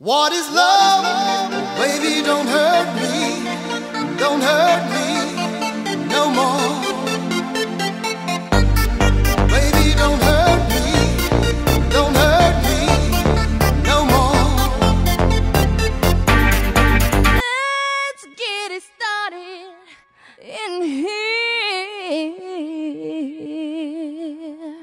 What is love? Baby, don't hurt me. Don't hurt me no more. Baby, don't hurt me. Don't hurt me no more. Let's get it started in here.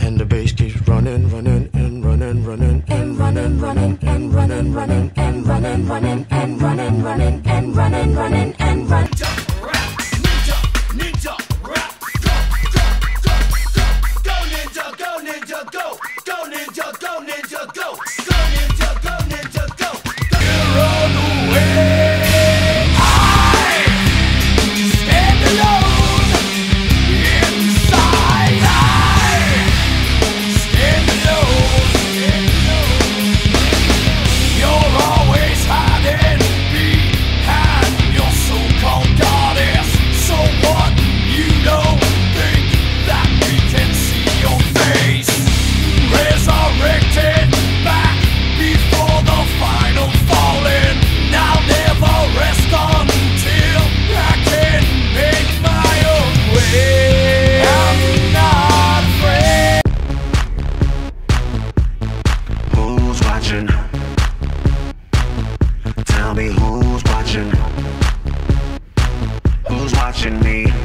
And the bass keeps running, running, and running, running, and running, running, and running, running, and running, running, and running, running, and running, running, and running. Ninja, ninja, rap, go, go, go, go, go, ninja, go, ninja, go, go, ninja, go, ninja, go, go, ninja, go, ninja, go, get on the way. I stand alone inside. I stand alone. Tell me who's watching me.